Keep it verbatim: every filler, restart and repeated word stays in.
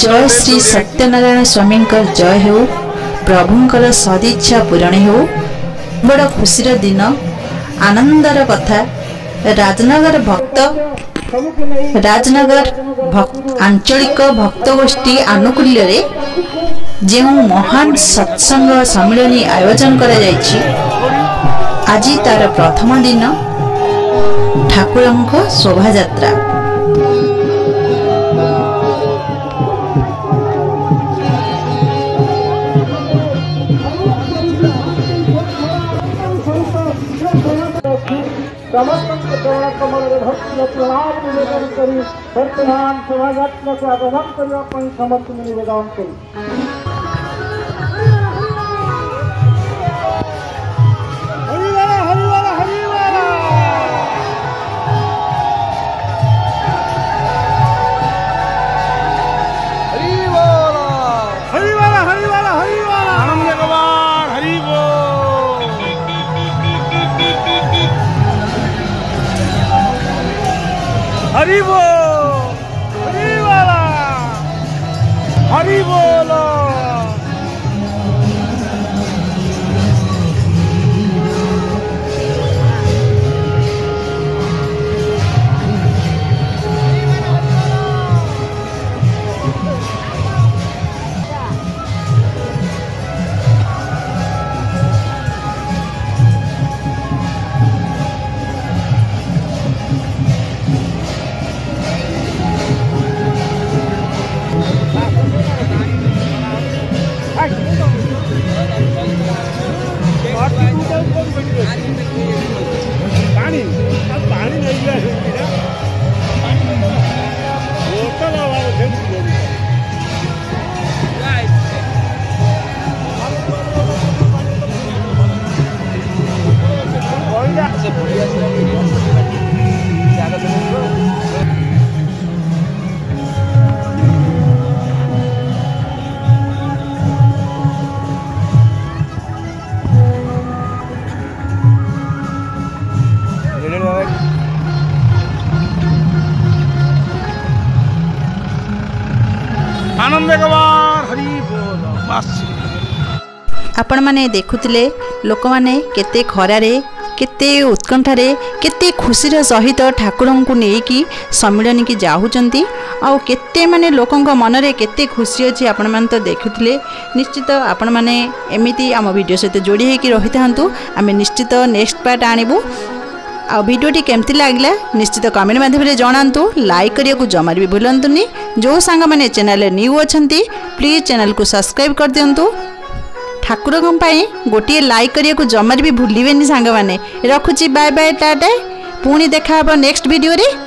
जय श्री सत्यनारायण स्वामी जय हो प्रभुंर सदिच्छा पूरण हो। बड़ा खुशीर दिन आनंदर कथा राजनगर भक्त राजनगर भक्त आंचलिक भक्त गोष्ठी आनुकूल्य जो महान सत्संग सम्मिलनी आयोजन करा जायछि आज तार प्रथम दिन ठाकुरंक शोभा यात्रा निवेदन करी हरि बोल हरि वाला हरि बोल आपण मैंने देखुले लोक मैंने केते खरारे केते उत्कंठारे केते खुशी सहित ठाकुर को लेकिन सम्मिलन की जाऊँगी आउ केते माने लोकों मन में केते खुशी अच्छी आपण मैंने तो देखुले निश्चित आपण मैंने एमती आम भिडियो सहित जोड़ी होकर रही था आम निश्चित नेक्स्ट पार्ट आणबू आ भिडियोटी केमती लगला निश्चित कमेंट माध्यम जनातु लाइक करने को जमार भी भूलुनि जो सांग मैंने चैनल न्यू अच्छा प्लीज चैनल को सब्सक्राइब कर दिंतु ठाकुर गोटे लाइक करने को जमार भी भूल सांग मैंने रखुच्छी बाय बाय टाटा पुणी देखा नेक्स्ट वीडियो रे।